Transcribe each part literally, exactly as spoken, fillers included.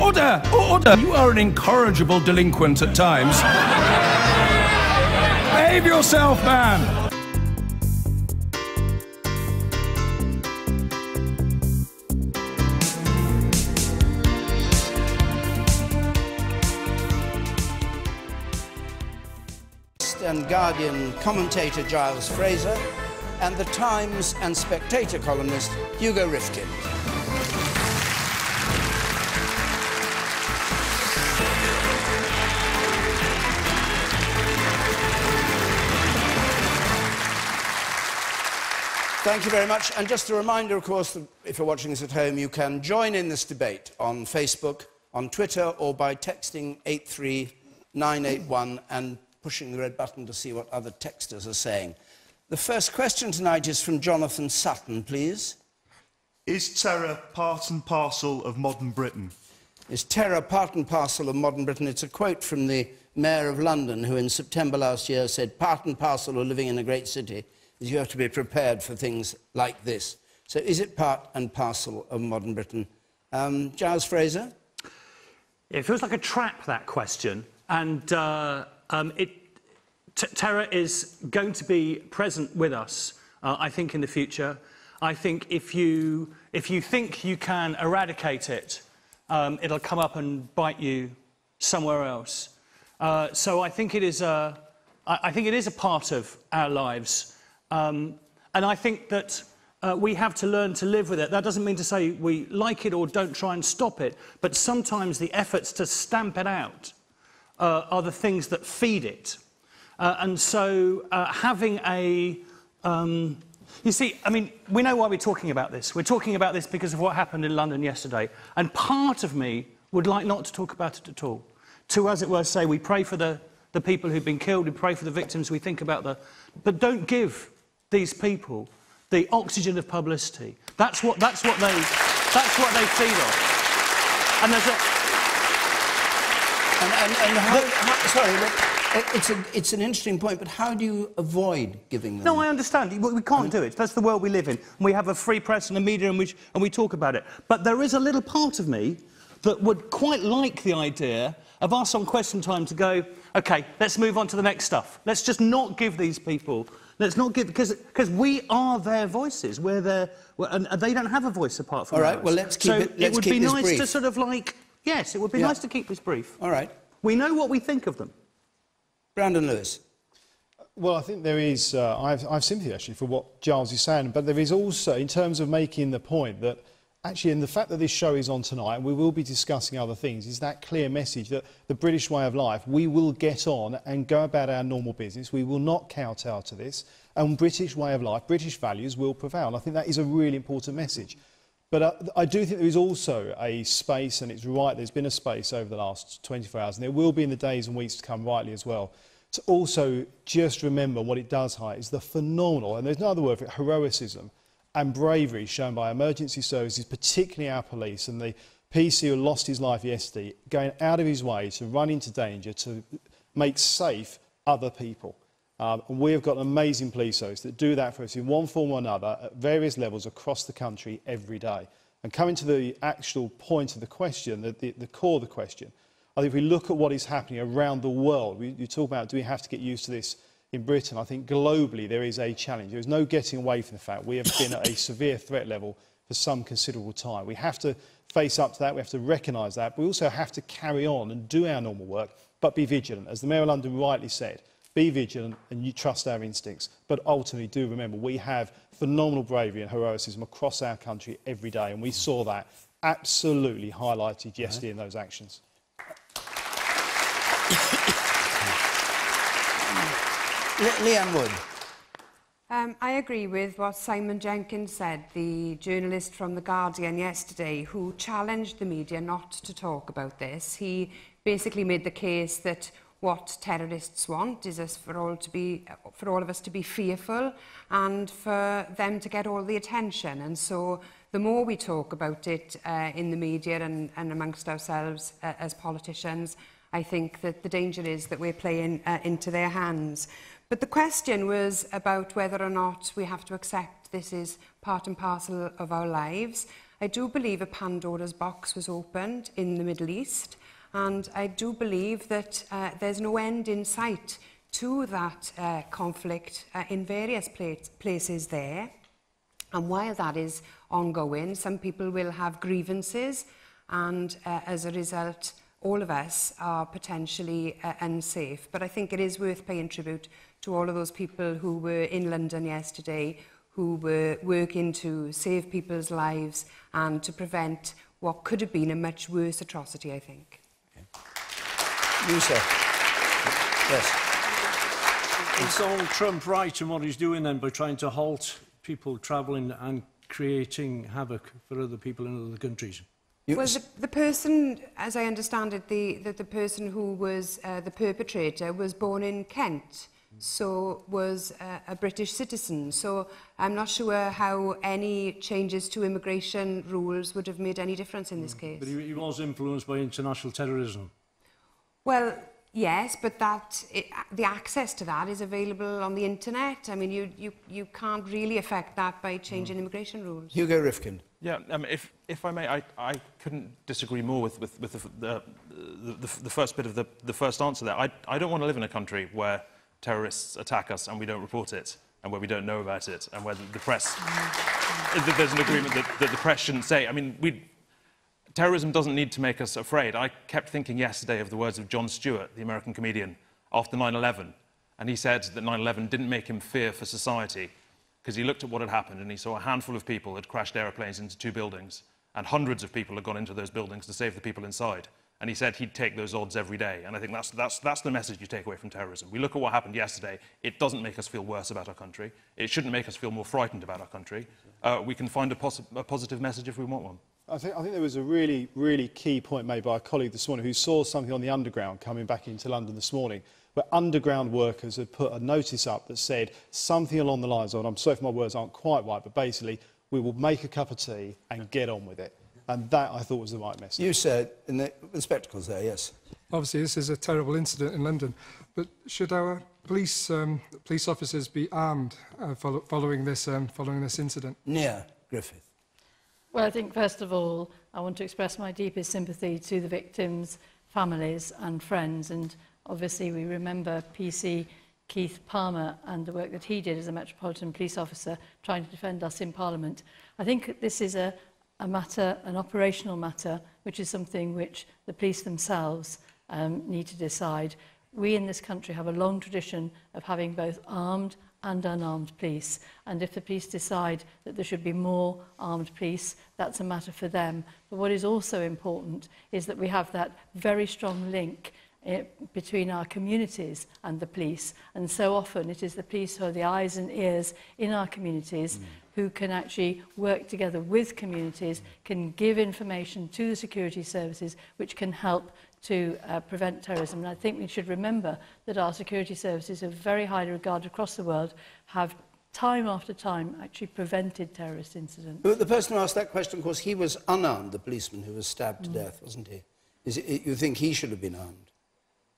Order! Order! You are an incorrigible delinquent at times. Behave yourself, man! And Guardian commentator Giles Fraser, and The Times and Spectator columnist Hugo Rifkind. Thank you very much. And just a reminder, of course, that if you're watching this at home, you can join in this debate on Facebook, on Twitter, or by texting eight three nine eight one and pushing the red button to see what other texters are saying. The first question tonight is from Jonathan Sutton, please. Is terror part and parcel of modern Britain? Is terror part and parcel of modern Britain? It's a quote from the Mayor of London, who in September last year said, part and parcel of living in a great city is you have to be prepared for things like this. So is it part and parcel of modern Britain? Um, Giles Fraser? It feels like a trap, that question. And uh, um, it, t terror is going to be present with us, uh, I think, in the future. I think if you, if you think you can eradicate it, um, it'll come up and bite you somewhere else. Uh, so I think, it is a, I, I think it is a part of our lives. Um, and I think that uh, we have to learn to live with it. That doesn't mean to say we like it or don't try and stop it, but sometimes the efforts to stamp it out uh, are the things that feed it. Uh, and so uh, having a... Um, you see, I mean, we know why we're talking about this. We're talking about this because of what happened in London yesterday. And part of me would like not to talk about it at all. To, as it were, say we pray for the, the people who've been killed, we pray for the victims, we think about the... But don't give these people the oxygen of publicity. That's what, that's what, they, that's what they feed on. And there's a... And, and, and how, the, how, sorry, look, it's, a, it's an interesting point, but how do you avoid giving them? No, I understand. We can't do it. That's the world we live in. We have a free press and a media in which, and we talk about it. But there is a little part of me that would quite like the idea of us on Question Time to go, OK, let's move on to the next stuff. Let's just not give these people... Let's not give... Because we are their voices. We're their... We're, and they don't have a voice apart from ours. All right, well, let's keep it brief. So it would be nice to sort of like... Yes, it would be nice to keep this brief. All right. We know what we think of them. Brandon Lewis. Well, I think there is... Uh, I, have, I have sympathy, actually, for what Giles is saying, but there is also, in terms of making the point that... Actually, and the fact that this show is on tonight, and we will be discussing other things, is that clear message that the British way of life, we will get on and go about our normal business, we will not kowtow to this, and British way of life, British values will prevail. And I think that is a really important message. But uh, I do think there is also a space, and it's right, there's been a space over the last twenty-four hours, and there will be in the days and weeks to come, rightly as well, to also just remember what it does hide is the phenomenal, and there's no other word for it, heroism and bravery shown by emergency services, particularly our police, and the P C who lost his life yesterday, going out of his way to run into danger to make safe other people. Um, and we have got an amazing police service that do that for us in one form or another at various levels across the country every day. And coming to the actual point of the question, the, the, the core of the question, I think if we look at what is happening around the world, we, you talk about do we have to get used to this in Britain, I think globally there is a challenge. There is no getting away from the fact we have been at a severe threat level for some considerable time. We have to face up to that, we have to recognise that, but we also have to carry on and do our normal work, but be vigilant. As the Mayor of London rightly said, be vigilant and you trust our instincts, but ultimately do remember we have phenomenal bravery and heroism across our country every day, and we saw that absolutely highlighted yesterday in those actions. Le Leanne Wood. Um, I agree with what Simon Jenkins said, the journalist from The Guardian yesterday, who challenged the media not to talk about this. He basically made the case that what terrorists want is us for all to be, for all of us to be fearful and for them to get all the attention. And so the more we talk about it uh, in the media and, and amongst ourselves uh, as politicians, I think that the danger is that we're playing uh, into their hands. But the question was about whether or not we have to accept this is part and parcel of our lives. I do believe a Pandora's box was opened in the Middle East, and I do believe that uh, there's no end in sight to that uh, conflict uh, in various pla places there. And while that is ongoing, some people will have grievances, and uh, as a result, all of us are potentially uh, unsafe. But I think it is worth paying tribute to all of those people who were in London yesterday, who were working to save people's lives and to prevent what could have been a much worse atrocity, I think. Okay. You, sir. Yes. Is Donald Trump right in what he's doing then by trying to halt people travelling and creating havoc for other people in other countries? You well, the, the person, as I understand it, the, the, the person who was uh, the perpetrator was born in Kent, so was uh, a British citizen. So I'm not sure how any changes to immigration rules would have made any difference in this case. But he, he was influenced by international terrorism. Well, yes, but that it, the access to that is available on the internet. I mean, you, you, you can't really affect that by changing mm. immigration rules. Hugo Rifkind. Yeah, um, if, if I may, I, I couldn't disagree more with, with, with the, the, the, the first bit of the, the first answer there. I, I don't want to live in a country where terrorists attack us and we don't report it, and where we don't know about it, and where the, the press... that there's an agreement that, that the press shouldn't say. I mean, we, terrorism doesn't need to make us afraid. I kept thinking yesterday of the words of Jon Stewart, the American comedian, after nine eleven, and he said that nine eleven didn't make him fear for society, because he looked at what had happened and he saw a handful of people had crashed aeroplanes into two buildings, and hundreds of people had gone into those buildings to save the people inside. And he said he'd take those odds every day. And I think that's, that's, that's the message you take away from terrorism. We look at what happened yesterday. It doesn't make us feel worse about our country. It shouldn't make us feel more frightened about our country. Uh, we can find a, pos a positive message if we want one. I think, I think there was a really, really key point made by a colleague this morning who saw something on the underground coming back into London this morning, where underground workers had put a notice up that said something along the lines of, and I'm sorry if my words aren't quite right, but basically, we will make a cup of tea and get on with it. And that, I thought, was the right message. You said, in the, the spectacles there, yes. Obviously, this is a terrible incident in London, but should our police um, police officers be armed uh, follow, following, this, um, following this incident? Nia Griffith. Well, I think, first of all, I want to express my deepest sympathy to the victims' families and friends, and obviously, we remember P C Keith Palmer and the work that he did as a Metropolitan Police officer trying to defend us in Parliament. I think this is a, a matter, an operational matter, which is something which the police themselves um, need to decide. We in this country have a long tradition of having both armed and unarmed police, and if the police decide that there should be more armed police, that's a matter for them. But what is also important is that we have that very strong link It, between our communities and the police, and so often it is the police who are the eyes and ears in our communities mm. who can actually work together with communities, mm. can give information to the security services which can help to uh, prevent terrorism. And I think we should remember that our security services are very highly regarded across the world, have time after time actually prevented terrorist incidents. But the person who asked that question, of course, he was unarmed, the policeman who was stabbed mm. to death, wasn't he? Is it, you think he should have been armed?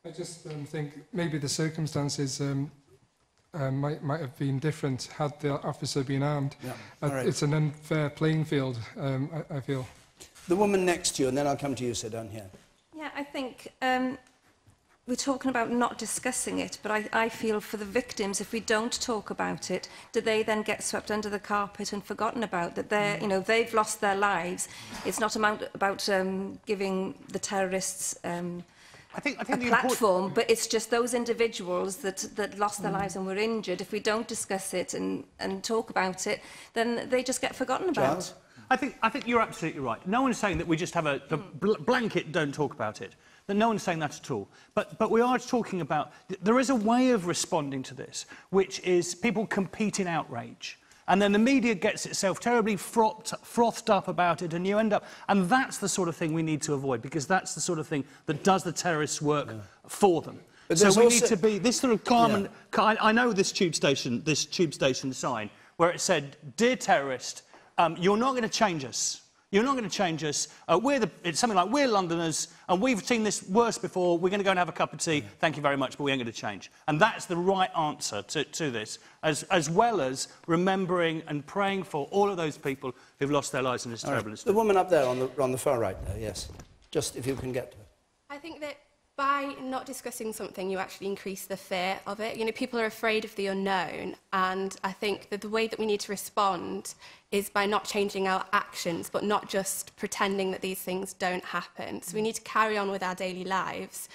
I just um, think maybe the circumstances um, uh, might, might have been different had the officer been armed. Yeah. Uh, right. It's an unfair playing field, um, I, I feel. The woman next to you, and then I'll come to you, sit down here. Yeah, I think um, we're talking about not discussing it, but I, I feel for the victims, if we don't talk about it, do they then get swept under the carpet and forgotten about? That they're, mm. you know, they've lost their lives. It's not about um, giving the terrorists... Um, I think, I think a platform, but it's just those individuals that, that lost their mm. lives and were injured. If we don't discuss it and, and talk about it, then they just get forgotten about. Giles? I think, I think you're absolutely right. No one's saying that we just have a, a mm. bl blanket don't talk about it. No one's saying that at all. But, but we are talking about... There is a way of responding to this, which is people compete in outrage. And then the media gets itself terribly frothed, frothed up about it, and you end up... And that's the sort of thing we need to avoid, because that's the sort of thing that does the terrorists' work yeah. for them. But so we also... need to be... This sort of common... Yeah. I know this tube station, this tube station sign, where it said, "Dear terrorist, um, you're not going to change us. You're not going to change us. Uh, we're the, it's something like, we're Londoners, and we've seen this worse before. We're going to go and have a cup of tea. Yeah. Thank you very much, but we ain't going to change. And that's the right answer to, to this, as, as well as remembering and praying for all of those people who've lost their lives in this terrible incident. The woman up there on the, on the far right there, yes. Just if you can get to her. I think that by not discussing something, you actually increase the fear of it. You know, people are afraid of the unknown, and I think that the way that we need to respond is by not changing our actions, but not just pretending that these things don't happen. So we need to carry on with our daily lives,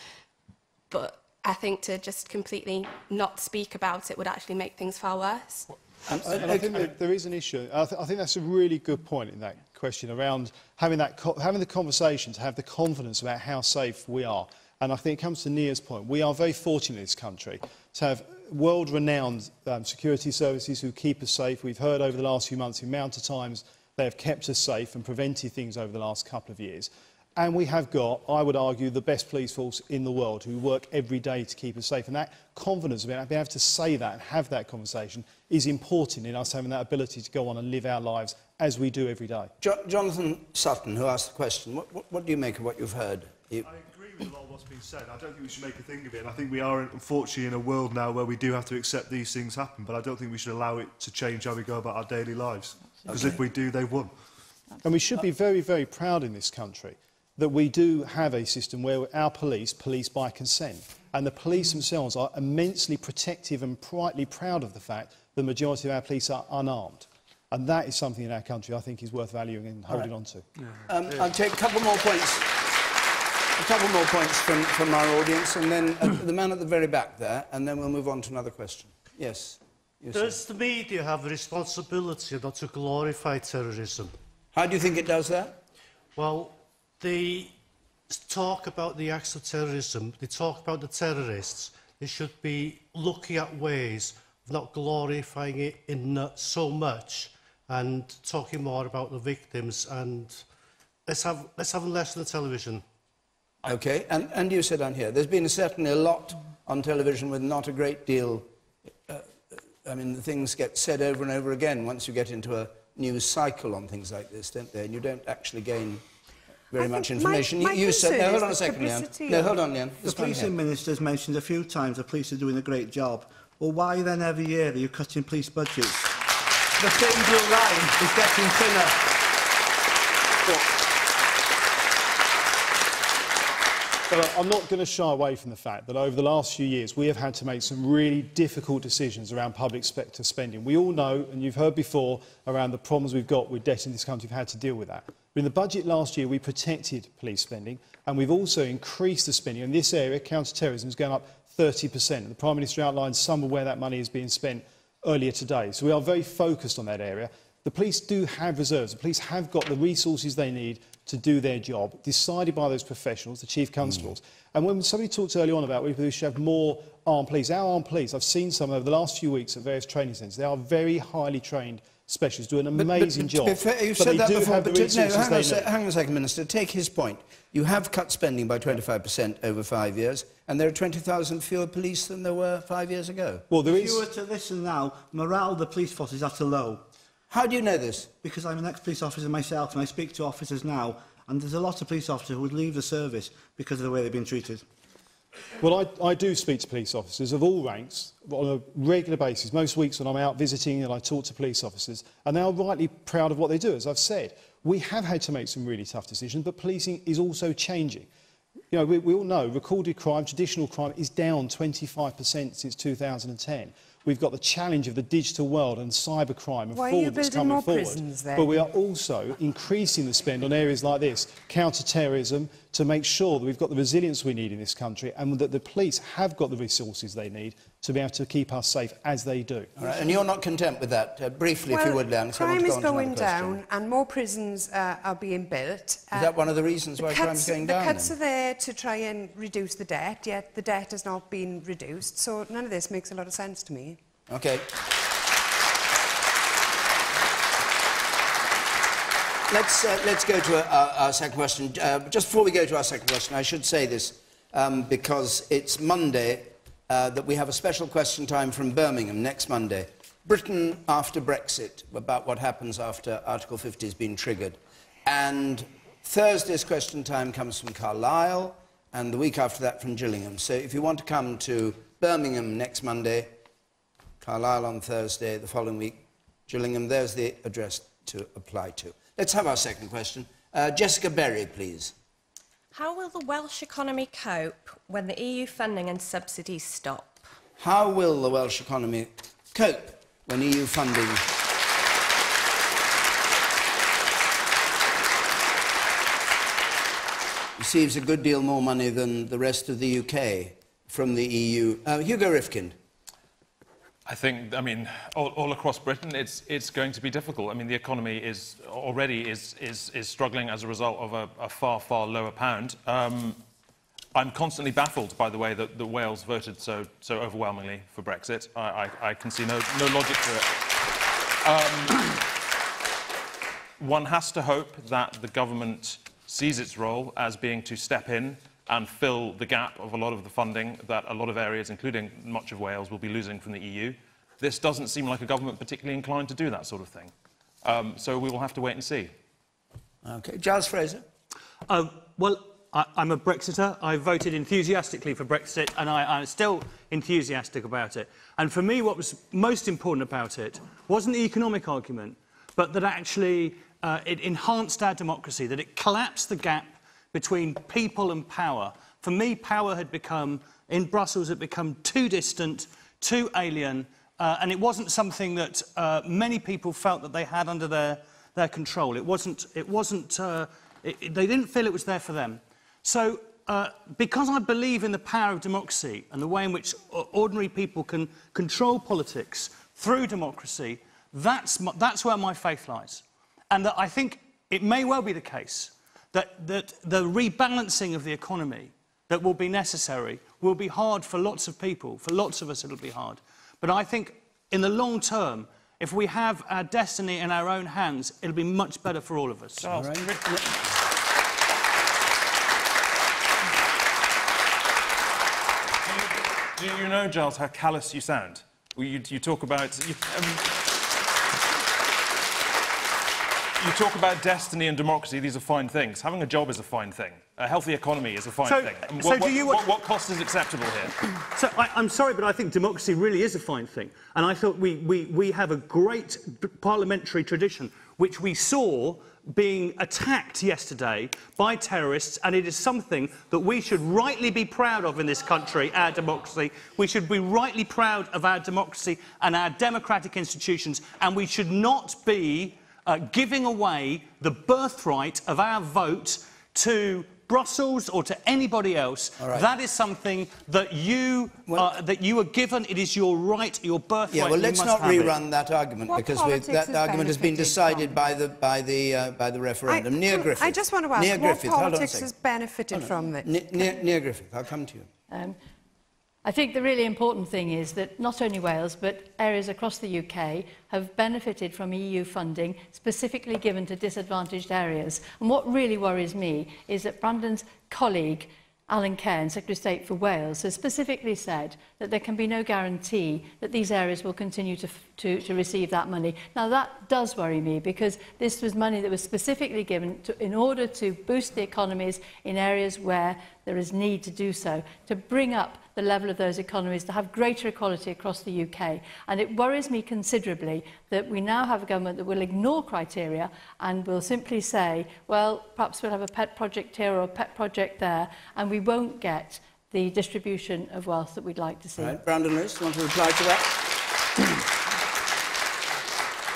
but I think to just completely not speak about it would actually make things far worse. And, and I think that there is an issue. I, th I think that's a really good point in that question around having, that co having the conversation to have the confidence about how safe we are. And I think it comes to Nia's point. We are very fortunate in this country to have world-renowned um, security services who keep us safe. We've heard over the last few months the amount of times they have kept us safe and prevented things over the last couple of years. And we have got, I would argue, the best police force in the world who work every day to keep us safe. And that confidence, being able to say that and have that conversation is important in us having that ability to go on and live our lives as we do every day. Jo Jonathan Sutton, who asked the question, what, what, what do you make of what you've heard? You... A lot of what's been said. I don't think we should make a thing of it. And I think we are, unfortunately, in a world now where we do have to accept these things happen, but I don't think we should allow it to change how we go about our daily lives. Because okay. if we do, they've won. And we should be very, very proud in this country that we do have a system where our police police by consent. And the police themselves are immensely protective and rightly proud of the fact the majority of our police are unarmed. And that is something in our country I think is worth valuing and holding right. on to. Yeah. Um, yeah. I'll take a couple more points. A couple more points from, from our audience, and then uh, the man at the very back there, and then we'll move on to another question. Yes. Does the media have a responsibility not to glorify terrorism? How do you think it does that? Well, they talk about the acts of terrorism, they talk about the terrorists. They should be looking at ways of not glorifying it in uh, so much and talking more about the victims, and let's have, let's have less on the television. OK, and, and you sit down here. There's been certainly a lot on television with not a great deal... Uh, I mean, the things get said over and over again once you get into a news cycle on things like this, don't they? And you don't actually gain very I much information. My, my you said... No, hold on a second, Leanne. No, hold on, Leanne. The policing minister's mentioned a few times the police are doing a great job. Well, why then every year are you cutting police budgets? The thin blue line is getting thinner. Well, I'm not going to shy away from the fact that over the last few years we have had to make some really difficult decisions around public sector spending. We all know, and you've heard before, around the problems we've got with debt in this country, we've had to deal with that. But in the budget last year we protected police spending, and we've also increased the spending. In this area, counter-terrorism has gone up thirty percent. The Prime Minister outlined some of where that money is being spent earlier today. So we are very focused on that area. The police do have reserves. The police have got the resources they need to do their job, decided by those professionals, the chief constables. Mm. And when somebody talked earlier on about we should have more armed police, our armed police, I've seen some over the last few weeks at various training centres, they are very highly trained specialists, do an amazing but, but, but, job. Fair, you've but said that before, but no, hang on, sec, hang on a second, Minister, take his point. You have cut spending by twenty-five percent over five years, and there are twenty thousand fewer police than there were five years ago. Well, there if is... If you were to listen now, morale of the police force is at a low. How do you know this? Because I'm an ex-police officer myself, and I speak to officers now, and there's a lot of police officers who would leave the service because of the way they've been treated. Well, I, I do speak to police officers of all ranks on a regular basis, most weeks when I'm out visiting and I talk to police officers, and they are rightly proud of what they do, as I've said. We have had to make some really tough decisions, but policing is also changing. You know, we, we all know recorded crime, traditional crime, is down twenty-five percent since two thousand ten. We've got the challenge of the digital world and cybercrime and fraud that's coming forward. But we are also increasing the spend on areas like this, counter-terrorism, to make sure that we've got the resilience we need in this country and that the police have got the resources they need to be able to keep us safe as they do. All right, and you're not content with that? Uh, briefly, well, if you would, Leanne. Crime so I want to go is going down and more prisons uh, are being built. Uh, is that one of the reasons why crime is going down? The cuts then? are there to try and reduce the debt, yet the debt has not been reduced, so none of this makes a lot of sense to me. OK. Let's, uh, let's go to our, our second question. Uh, just before we go to our second question, I should say this, um, because it's Monday uh, that we have a special question time from Birmingham next Monday. Britain after Brexit, about what happens after Article fifty has been triggered. And Thursday's Question Time comes from Carlisle, and the week after that from Gillingham. So if you want to come to Birmingham next Monday, Carlisle on Thursday, the following week, Gillingham, there's the address to apply to. Let's have our second question. Uh, Jessica Berry, please. How will the Welsh economy cope when the E U funding and subsidies stop? How will the Welsh economy cope when E U funding... receives a good deal more money than the rest of the U K from the E U? Uh, Hugo Rifkind. I think, I mean, all, all across Britain, it's, it's going to be difficult. I mean, the economy is already is, is, is struggling as a result of a, a far, far lower pound. Um, I'm constantly baffled by the way that, that Wales voted so, so overwhelmingly for Brexit. I, I, I can see no, no logic to it. Um, one has to hope that the government sees its role as being to step in and fill the gap of a lot of the funding that a lot of areas, including much of Wales, will be losing from the E U. This doesn't seem like a government particularly inclined to do that sort of thing. Um, so we will have to wait and see. OK. Giles Fraser? Uh, well, I, I'm a Brexiter. I voted enthusiastically for Brexit, and I, I'm still enthusiastic about it. And for me, what was most important about it wasn't the economic argument, but that actually uh, it enhanced our democracy, that it collapsed the gap between people and power. For me, power had become, in Brussels, had become too distant, too alien, uh, and it wasn't something that uh, many people felt that they had under their, their control. It wasn't, it wasn't, uh, it, they didn't feel it was there for them. So, uh, because I believe in the power of democracy and the way in which ordinary people can control politics through democracy, that's, my, that's where my faith lies. And that I think it may well be the case That, that the rebalancing of the economy that will be necessary will be hard for lots of people. For lots of us, it'll be hard. But I think in the long term, if we have our destiny in our own hands, it'll be much better for all of us. So all right. do, you, do you know, Giles, how callous you sound? You, you talk about... You, um... You talk about destiny and democracy, these are fine things. Having a job is a fine thing. A healthy economy is a fine so, thing. And so what, do you, what, what, what cost is acceptable here? So I, I'm sorry, but I think democracy really is a fine thing. And I thought we, we, we have a great parliamentary tradition, which we saw being attacked yesterday by terrorists, and it is something that we should rightly be proud of in this country, our democracy. We should be rightly proud of our democracy and our democratic institutions, and we should not be... Uh, giving away the birthright of our vote to Brussels or to anybody else. Right. That is something that you, well, uh, that you are given. It is your right, your birthright. Yeah, well, let's not rerun it. that argument, what because we, that argument has been decided from? by the, by the, uh, by the referendum. I, Nia Griffith. I just want to ask, Nia what Griffith, politics has benefited oh, no. from this? Nia, Nia Griffith, I'll come to you. Um, I think the really important thing is that not only Wales, but areas across the U K have benefited from E U funding specifically given to disadvantaged areas. And what really worries me is that Brandon's colleague, Alan Cairns, Secretary of State for Wales, has specifically said that there can be no guarantee that these areas will continue to, to, to receive that money. Now, that does worry me, because this was money that was specifically given to, in order to boost the economies in areas where there is need to do so, to bring up the level of those economies, to have greater equality across the U K. And it worries me considerably that we now have a government that will ignore criteria and will simply say, well, perhaps we'll have a pet project here or a pet project there, and we won't get the distribution of wealth that we'd like to see. Right. Brandon Lewis, you want to reply to that?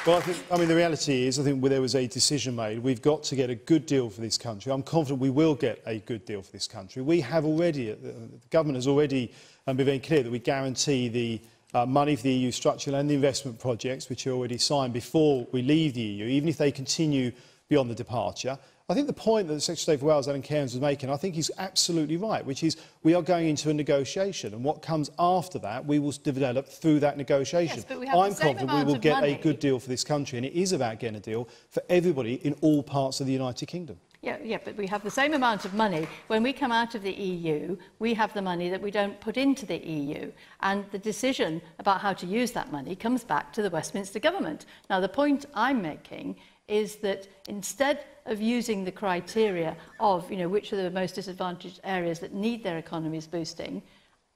Well, I think, I mean, the reality is, I think there was a decision made. We've got to get a good deal for this country. I'm confident we will get a good deal for this country. We have already, the government has already um, been very clear that we guarantee the Uh, money for the E U structural and the investment projects, which are already signed before we leave the E U, even if they continue beyond the departure. I think the point that the Secretary of State for Wales, Alan Cairns, was making, I think he's absolutely right, which is we are going into a negotiation, and what comes after that we will develop through that negotiation. Yes, but we have I'm the same confident we will get money. a good deal for this country, and it is about getting a deal for everybody in all parts of the United Kingdom. Yeah, yeah, but we have the same amount of money. When we come out of the E U, we have the money that we don't put into the E U. And the decision about how to use that money comes back to the Westminster government. Now, the point I'm making is that instead of using the criteria of, you know, which are the most disadvantaged areas that need their economies boosting,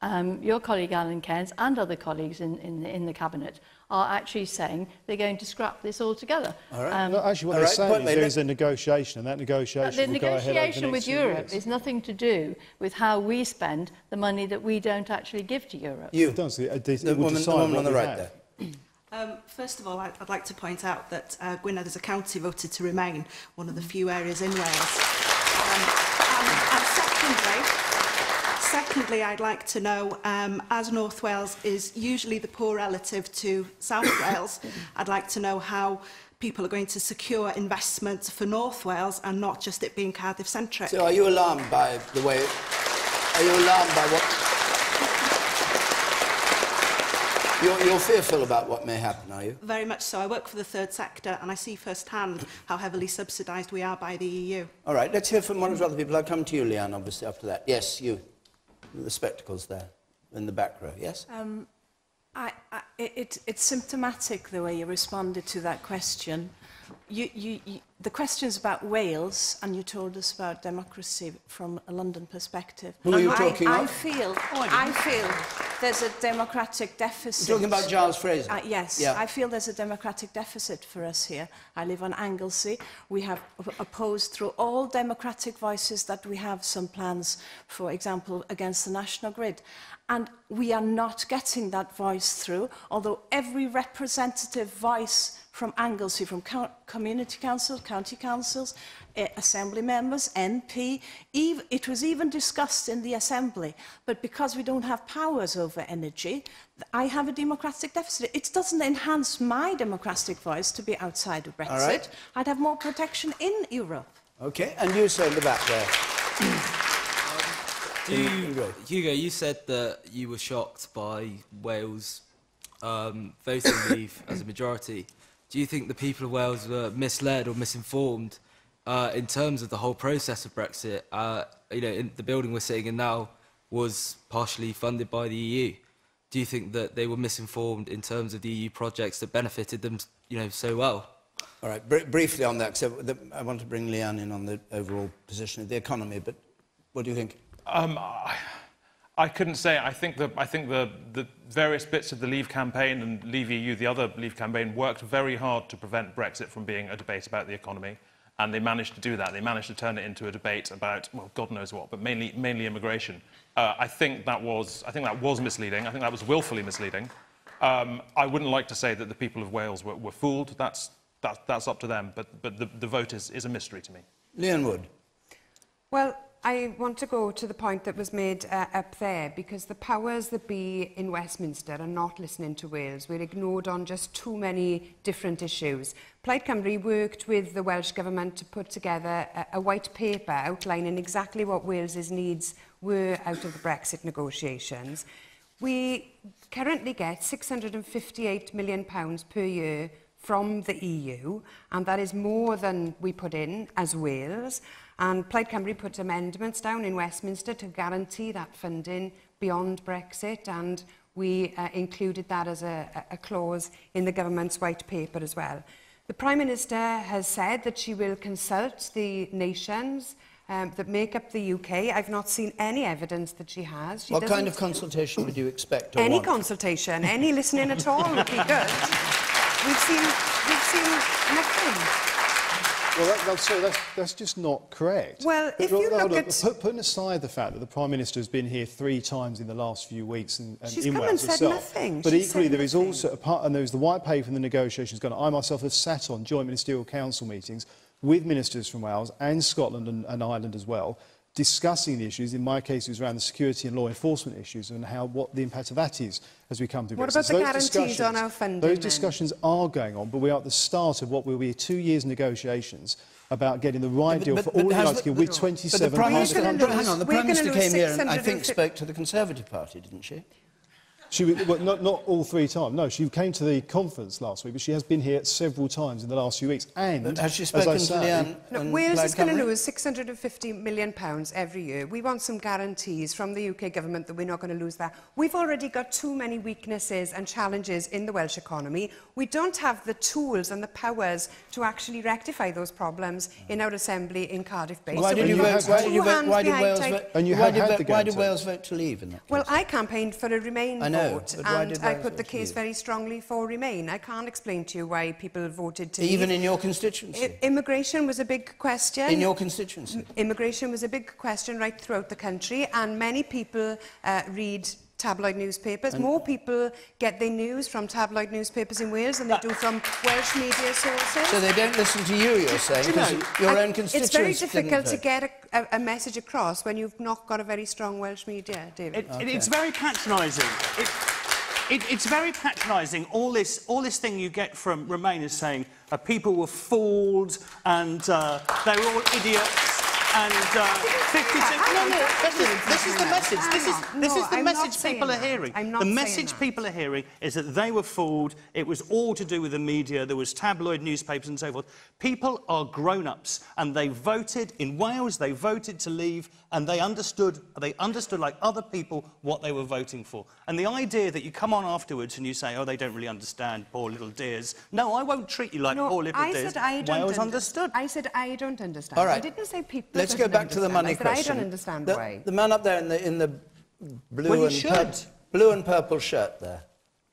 um, your colleague Alan Cairns and other colleagues in, in, in the Cabinet are actually saying they're going to scrap this altogether. All right. Um, no, actually, what they're right, saying is there's a negotiation, and that negotiation the will negotiation go ahead. The negotiation with Europe is nothing to do with how we spend the money that we don't actually give to Europe. You don't see it. The woman on the right there. Um, first of all, I'd like to point out that uh, Gwynedd as a county voted to remain, one of the few areas in Wales. Um, and, and secondly, secondly, I'd like to know, um, as North Wales is usually the poor relative to South Wales, I'd like to know how people are going to secure investment for North Wales and not just it being Cardiff-centric. So are you alarmed by the way... Are you alarmed by what... You're, you're fearful about what may happen, are you? Very much so. I work for the third sector and I see firsthand how heavily subsidised we are by the E U. All right, let's hear from one or two other people. I'll come to you, Leanne, obviously, after that. Yes, you. The spectacles there, in the back row, yes? Um, I, I, it, it's symptomatic the way you responded to that question. You, you, you, the question's about Wales and you told us about democracy from a London perspective. Who are you I, talking I, about? I feel, oh, I, I feel there's a democratic deficit. You're talking about Giles Fraser? Uh, yes, yeah. I feel there's a democratic deficit for us here. I live on Anglesey. We have opposed through all democratic voices that we have some plans, for example, against the national grid. And we are not getting that voice through, although every representative voice from Anglesey, from community councils, county councils, uh, assembly members, M P. Even, it was even discussed in the assembly, but because we don't have powers over energy, I have a democratic deficit. It doesn't enhance my democratic voice to be outside of Brexit. All right. I'd have more protection in Europe. OK, and you said in the back there. um, do you, Hugo, you said that you were shocked by Wales um, voting leave as a majority. Do you think the people of Wales were misled or misinformed uh, in terms of the whole process of Brexit? Uh, you know, in the building we're sitting in now was partially funded by the E U. Do you think that they were misinformed in terms of the E U projects that benefited them, you know, so well? All right, br briefly on that, because I want to bring Leanne in on the overall position of the economy. But what do you think? Um, I... I couldn't say. I think the I think the, the various bits of the Leave campaign and Leave E U, the other Leave campaign, worked very hard to prevent Brexit from being a debate about the economy, and they managed to do that. They managed to turn it into a debate about, well, God knows what, but mainly mainly immigration. Uh, I think that was I think that was misleading. I think that was willfully misleading. Um, I wouldn't like to say that the people of Wales were, were fooled. That's that, that's up to them. But but the, the vote is is a mystery to me. Leanne Wood. Well, I want to go to the point that was made uh, up there, because the powers that be in Westminster are not listening to Wales. We're ignored on just too many different issues. Plaid Cymru worked with the Welsh Government to put together a, a white paper outlining exactly what Wales's needs were out of the Brexit negotiations. We currently get six hundred and fifty-eight million pounds per year from the E U, and that is more than we put in as Wales. And Plaid Cymru put amendments down in Westminster to guarantee that funding beyond Brexit, and we uh, included that as a, a clause in the government's white paper as well. The Prime Minister has said that she will consult the nations um, that make up the U K. I've not seen any evidence that she has. She what kind of consultation would you expect? Or any want? consultation, any listening at all would be good. We've seen, we've seen nothing. Well, that, that's, so that's, that's just not correct. Well, but if you look at... Put, putting aside the fact that the Prime Minister has been here three times in the last few weeks and, and She's in come Wales and said herself, nothing. But She's equally there nothing. is also... Apart, and there was the white paper and the negotiations going on. I myself have sat on joint ministerial council meetings with ministers from Wales and Scotland and, and Ireland as well, discussing the issues. In my case, it was around the security and law enforcement issues and how what the impact of that is as we come to Brexit. What about the guarantees on our funding? Those discussions are going on, but we are at the start of what will be two years' negotiations about getting the right deal for all the article with twenty-seven. But hang on, the Prime Minister came here and I think spoke to the Conservative Party, didn't she? She well, not, not all three times. No, she came to the conference last week, but she has been here several times in the last few weeks. And, and has she spoken as I to say, Leanne? Wales is going to lose six hundred and fifty million pounds every year. We want some guarantees from the U K government that we're not going to lose that. We've already got too many weaknesses and challenges in the Welsh economy. We don't have the tools and the powers to actually rectify those problems in our Assembly in Cardiff Bay. Why did Wales vote to leave in that case? Well, I campaigned for a Remain I know, vote, and I put the case leave? very strongly for Remain. I can't explain to you why people voted to Even leave. Even in your constituency? I, immigration was a big question. In your constituency? M immigration was a big question right throughout the country, and many people uh, read tabloid newspapers. And more people get their news from tabloid newspapers in Wales than they do from Welsh media sources. So they don't listen to you, you're saying, because you know, your own constituents. It's very difficult to get a, a message across when you've not got a very strong Welsh media, David. It, okay. it, it's very patronising. It, it, it's very patronising. All this, all this thing you get from Remainers saying uh, people were fooled and uh, they were all idiots. And uh, fifty-six... No, no, this is the message. This is, this is the message people are hearing. The message people are hearing is that they were fooled, it was all to do with the media, there was tabloid newspapers and so forth. People are grown-ups, and they voted in Wales, they voted to leave, and they understood, they understood like other people what they were voting for. And the idea that you come on afterwards and you say, oh, they don't really understand, poor little dears. No, I won't treat you like no, poor little I dears. Said I don't Wales under understood. I said I don't understand. All right. I didn't say people... Let's go back understand. to the money I said, question. I don't understand the, why. The man up there in the, in the blue, well, and blue and purple shirt there.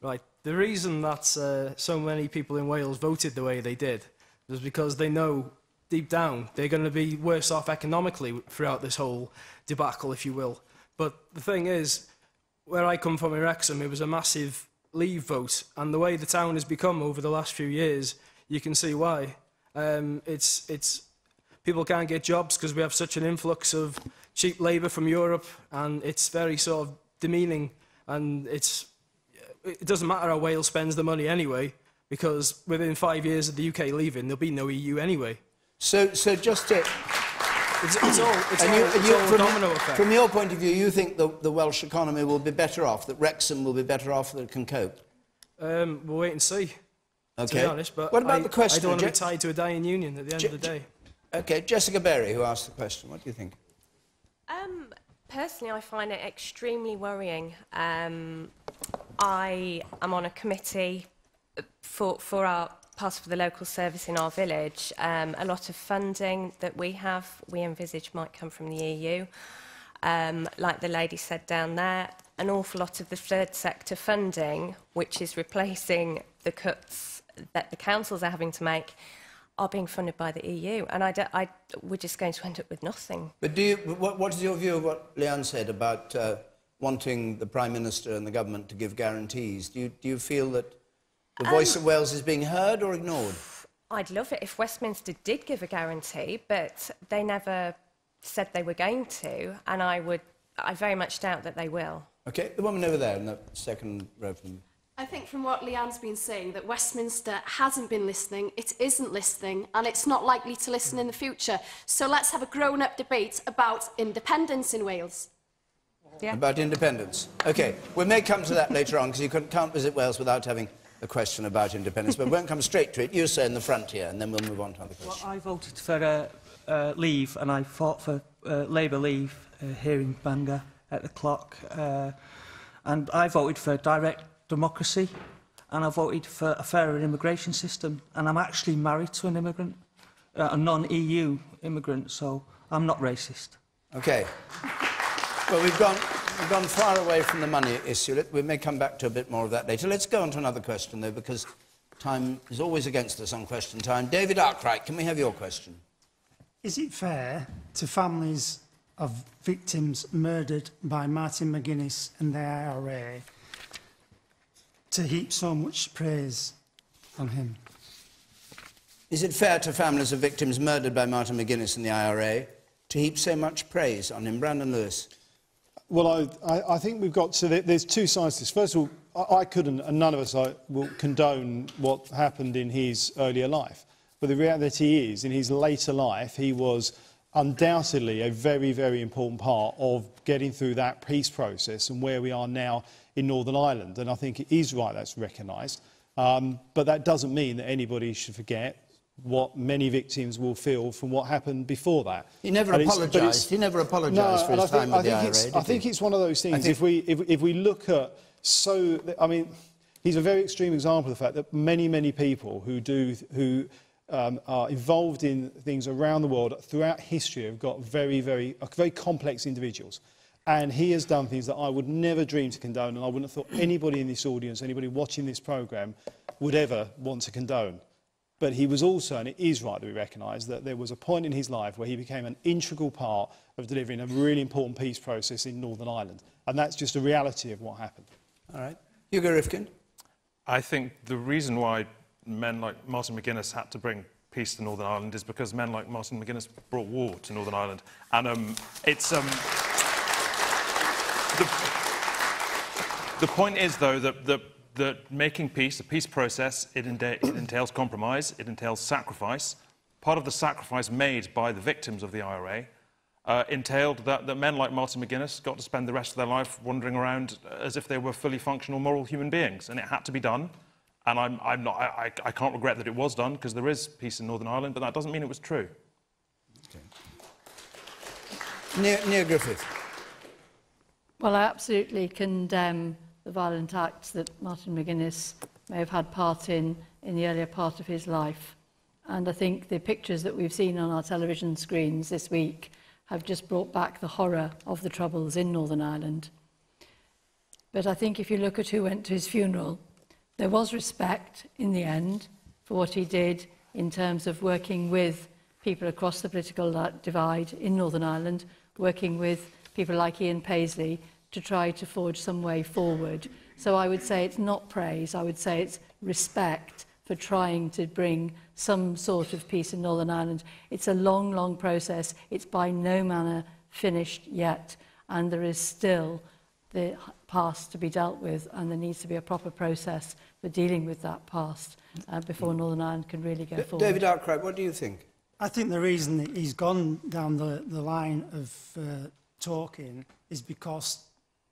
Right. The reason that uh, so many people in Wales voted the way they did was because they know deep down they're going to be worse off economically throughout this whole debacle, if you will. But the thing is, where I come from in Wrexham, it was a massive leave vote. And the way the town has become over the last few years, you can see why. Um, it's... it's People can't get jobs because we have such an influx of cheap labour from Europe, and it's very sort of demeaning, and it's, it doesn't matter how Wales spends the money anyway, because within five years of the U K leaving, there'll be no E U anyway. So, so just to... It's, it's all, it's all, you, it's you, all from, a domino effect. From your point of view, you think the, the Welsh economy will be better off, that Wrexham will be better off, that it can cope? Um, we'll wait and see, okay. to be honest, but what about I, the question? I don't want to be tied to a dying union at the end Je of the day. OK, Jessica Berry, who asked the question, what do you think? Um, personally, I find it extremely worrying. Um, I am on a committee for, for our Pass for the Local Service in our village. Um, a lot of funding that we have, we envisage, might come from the E U. Um, like the lady said down there, an awful lot of the third sector funding, which is replacing the cuts that the councils are having to make, are being funded by the E U, and I, I, we're just going to end up with nothing. But do you, what, what is your view of what Leanne said about uh, wanting the Prime Minister and the government to give guarantees? Do you, do you feel that the um, voice of Wales is being heard or ignored? I'd love it if Westminster did give a guarantee, but they never said they were going to, and I would, I very much doubt that they will. OK, the woman over there in the second row from... I think from what Leanne's been saying, that Westminster hasn't been listening, it isn't listening, and it's not likely to listen in the future. So let's have a grown-up debate about independence in Wales. Yeah. About independence. OK, we may come to that later on, because you can't visit Wales without having a question about independence, but we won't come straight to it. You say in the front here, and then we'll move on to other questions. Well, I voted for uh, uh, leave, and I fought for uh, Labour leave uh, here in Bangor at the clock, uh, and I voted for direct democracy, and I voted for a fairer immigration system, and I'm actually married to an immigrant, uh, a non-E U immigrant, so I'm not racist. OK. Well, we've gone, we've gone far away from the money issue. We may come back to a bit more of that later. Let's go on to another question, though, because time is always against us on Question Time. David Arkwright, can we have your question? Is it fair to families of victims murdered by Martin McGuinness and the I R A to heap so much praise on him? Is it fair to families of victims murdered by Martin McGuinness and the I R A to heap so much praise on him? Brandon Lewis. Well, I, I, I think we've got to... The, there's two sides to this. First of all, I, I couldn't, and none of us I, will condone what happened in his earlier life. But the reality is, in his later life, he was undoubtedly a very, very important part of getting through that peace process and where we are now in Northern Ireland. And I think it is right that's recognised. Um, but that doesn't mean that anybody should forget what many victims will feel from what happened before that. He never apologised. He never apologised no, for his think, time with the I R A, it's, I think it's one of those things, if we, if, if we look at... So, I mean, he's a very extreme example of the fact that many, many people who, do, who um, are involved in things around the world throughout history have got very, very, very complex individuals. And he has done things that I would never dream to condone, and I wouldn't have thought anybody in this audience, anybody watching this programme, would ever want to condone. But he was also, and it is right that we recognise, that there was a point in his life where he became an integral part of delivering a really important peace process in Northern Ireland. And that's just a reality of what happened. All right. Hugo Rifkind? I think the reason why men like Martin McGuinness had to bring peace to Northern Ireland is because men like Martin McGuinness brought war to Northern Ireland. And um, it's... Um, the, the point is, though, that... that that making peace, the peace process, it, it entails compromise, it entails sacrifice. Part of the sacrifice made by the victims of the I R A uh, entailed that, that men like Martin McGuinness got to spend the rest of their life wandering around as if they were fully functional, moral human beings, and it had to be done. And I'm, I'm not, I, I can't regret that it was done, because there is peace in Northern Ireland, but that doesn't mean it was true. Okay. Nia, Nia Griffith. Well, I absolutely condemn the violent acts that Martin McGuinness may have had part in in the earlier part of his life. And I think the pictures that we've seen on our television screens this week have just brought back the horror of the Troubles in Northern Ireland. But I think if you look at who went to his funeral, there was respect in the end for what he did in terms of working with people across the political divide in Northern Ireland, working with people like Ian Paisley, to try to forge some way forward. So I would say it's not praise, I would say it's respect for trying to bring some sort of peace in Northern Ireland. It's a long, long process. It's by no manner finished yet, and there is still the past to be dealt with, and there needs to be a proper process for dealing with that past uh, before Northern Ireland can really go D forward. David Arkwright, what do you think? I think the reason that he's gone down the, the line of uh, talking is because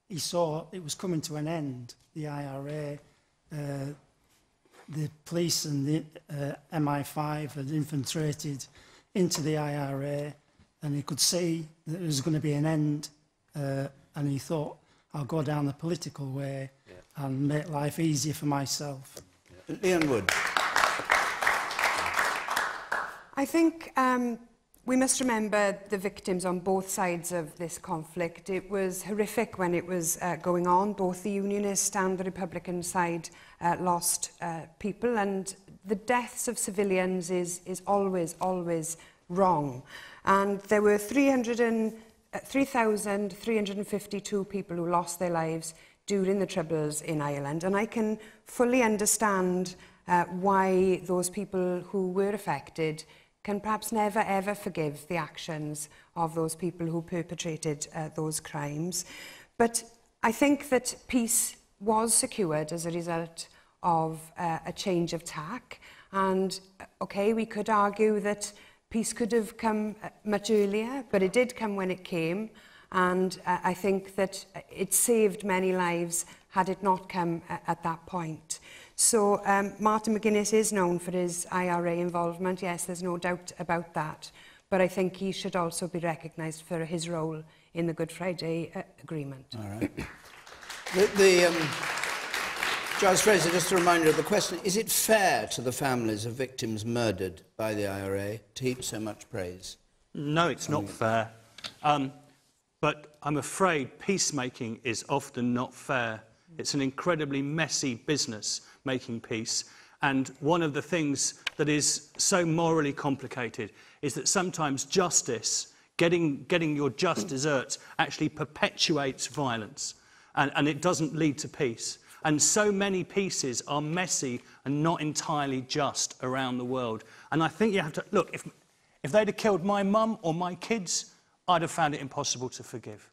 he saw it was coming to an end, the I R A, uh, the police and the uh, M I five had infiltrated into the I R A, and he could see that there was going to be an end, uh, and he thought, I'll go down the political way yeah. and make life easier for myself. Yeah. Leanne Wood. I think um, we must remember the victims on both sides of this conflict. It was horrific when it was uh, going on. Both the Unionist and the Republican side uh, lost uh, people, and the deaths of civilians is, is always, always wrong. And there were three thousand three hundred fifty-two people who lost their lives during the Troubles in Ireland, and I can fully understand uh, why those people who were affected can perhaps never ever forgive the actions of those people who perpetrated uh, those crimes. But I think that peace was secured as a result of uh, a change of tack. And, okay, we could argue that peace could have come much earlier, but it did come when it came. And uh, I think that it saved many lives had it not come at that point. So um, Martin McGuinness is known for his I R A involvement, yes, there's no doubt about that. But I think he should also be recognised for his role in the Good Friday uh, Agreement. All right. the, the, um, Giles Fraser, just a reminder of the question, is it fair to the families of victims murdered by the I R A to heap so much praise? No, it's not fair. Um, but I'm afraid peacemaking is often not fair. It's an incredibly messy business, making peace. And one of the things that is so morally complicated is that sometimes justice, getting, getting your just desserts, actually perpetuates violence. And, and it doesn't lead to peace. And so many pieces are messy and not entirely just around the world. And I think you have to... Look, if, if they'd have killed my mum or my kids, I'd have found it impossible to forgive.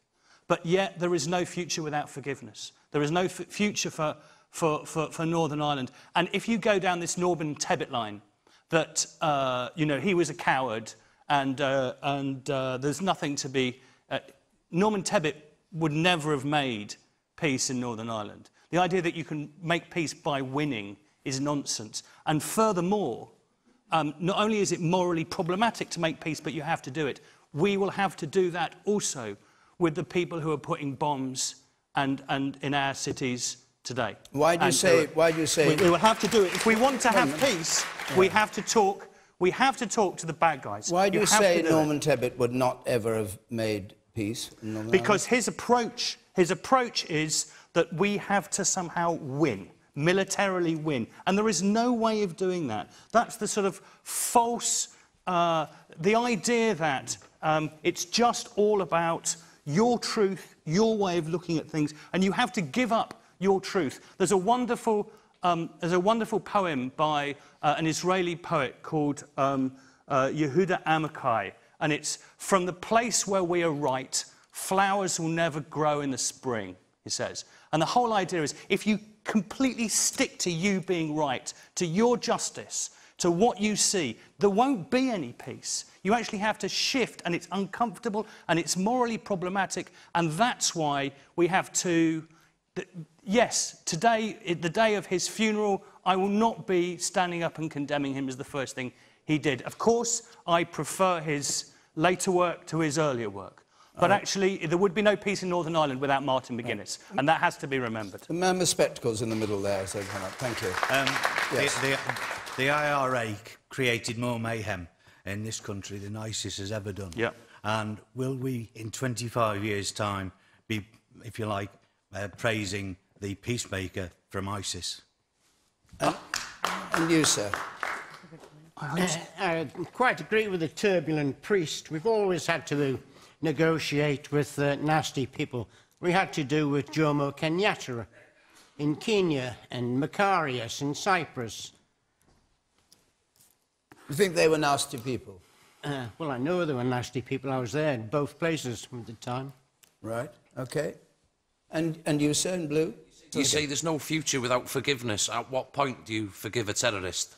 But yet there is no future without forgiveness. There is no f future for, for, for, for Northern Ireland. And if you go down this Norman Tebbit line, that, uh, you know, he was a coward and, uh, and uh, there's nothing to be... Uh, Norman Tebbit would never have made peace in Northern Ireland. The idea that you can make peace by winning is nonsense. And furthermore, um, not only is it morally problematic to make peace, but you have to do it. We will have to do that also with the people who are putting bombs and, and in our cities today. Why do you say... Why do you say... We, we will have to do it. If we want to have peace, yeah. we have to talk... We have to talk to the bad guys. Why do you, you say Norman Tebbit would not ever have made peace in Northern Because Ireland? his approach... His approach is that we have to somehow win, militarily win. And there is no way of doing that. That's the sort of false... Uh, the idea that um, it's just all about your truth, your way of looking at things, and you have to give up your truth. There's a wonderful, um, there's a wonderful poem by uh, an Israeli poet called um, uh, Yehuda Amichai, and it's, "From the place where we are right, flowers will never grow in the spring," he says. And the whole idea is, if you completely stick to you being right, to your justice, to what you see, there won't be any peace. You actually have to shift, and it's uncomfortable, and it's morally problematic, and that's why we have to... Yes, today, the day of his funeral, I will not be standing up and condemning him as the first thing he did. Of course, I prefer his later work to his earlier work. But right. actually, there would be no peace in Northern Ireland without Martin McGuinness, right. and that has to be remembered. The man with spectacles in the middle there, so come up. Thank you. Um, yes. the, the, the I R A created more mayhem in this country than ISIS has ever done. Yeah. And will we, in twenty-five years' time, be, if you like, uh, praising the peacemaker from ISIS? Um, and you, sir? Uh, I quite agree with the turbulent priest. We've always had to do... negotiate with uh, nasty people. We had to do with Jomo Kenyatta in Kenya and Makarios in Cyprus. You think they were nasty people? Uh, well, I know they were nasty people. I was there in both places at the time. Right, OK. And, and you, sir, in blue? You okay. say there's no future without forgiveness. At what point do you forgive a terrorist?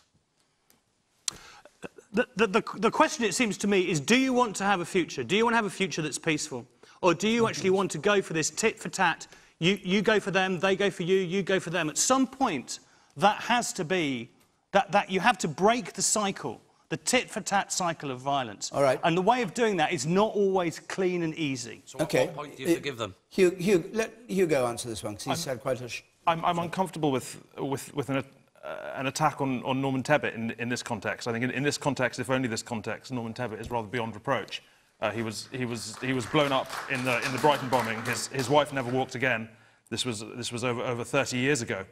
The, the, the, the question, it seems to me, is do you want to have a future? Do you want to have a future that's peaceful? Or do you actually want to go for this tit for tat? You, you go for them, they go for you, you go for them. At some point, that has to be... That, that you have to break the cycle, the tit for tat cycle of violence. All right. And the way of doing that is not always clean and easy. So okay. at what point do you uh, forgive them? Hugh, Hugh, let Hugo answer this one, because he's had quite a... Sh I'm, I'm uncomfortable with, with, with an... Uh, an attack on, on Norman Tebbit in, in this context. I think in, in this context, if only this context, Norman Tebbit is rather beyond reproach. Uh, he was he was he was blown up in the in the Brighton bombing. His his wife never walked again. This was this was over over thirty years ago.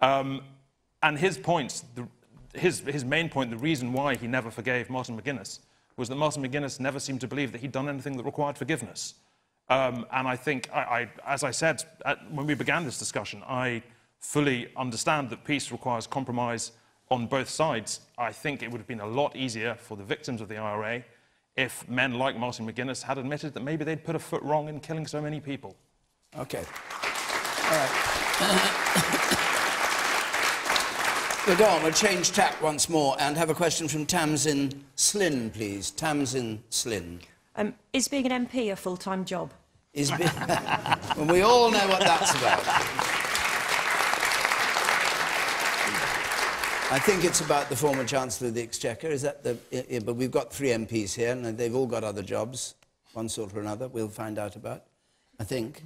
Um, and his points, the, his his main point, the reason why he never forgave Martin McGuinness was that Martin McGuinness never seemed to believe that he'd done anything that required forgiveness. Um, and I think I, I as I said at, when we began this discussion, I. fully understand that peace requires compromise on both sides. I think it would have been a lot easier for the victims of the I R A if men like Martin McGuinness had admitted that maybe they'd put a foot wrong in killing so many people. OK. All right. We're gone. We'll change tack once more and have a question from Tamsin Slyn, please. Tamsin Slyn. Um, is being an M P a full-time job? Is be well, we all know what that's about. I think it's about the former Chancellor of the Exchequer. Is that the... Yeah, but we've got three M Ps here, and they've all got other jobs, one sort or another, we'll find out about, I think.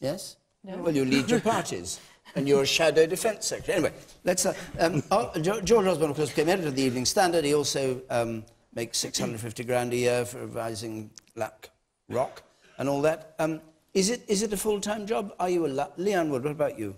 Yes? No. Well, you lead your parties, and you're a shadow defence secretary. Anyway, let's... Uh, um, oh, George Osborne, of course, became editor of the Evening Standard. He also um, makes six hundred fifty grand a year for revising Black Rock and all that. Um, is, it, is it a full-time job? Are you a... Leanne Wood, what about you?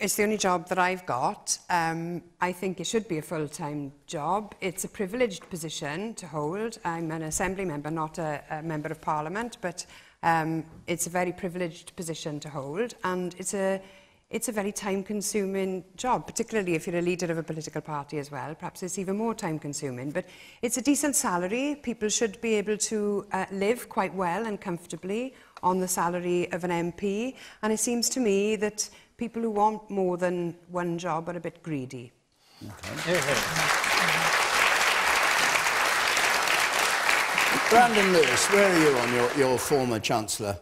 It's the only job that I've got. Um, I think it should be a full-time job. It's a privileged position to hold. I'm an Assembly member, not a, a Member of Parliament, but um, it's a very privileged position to hold, and it's a, it's a very time-consuming job, particularly if you're a leader of a political party as well. Perhaps it's even more time-consuming, but it's a decent salary. People should be able to uh, live quite well and comfortably on the salary of an M P, and it seems to me that people who want more than one job are a bit greedy. Okay. Brandon Lewis, where are you on your, your former Chancellor?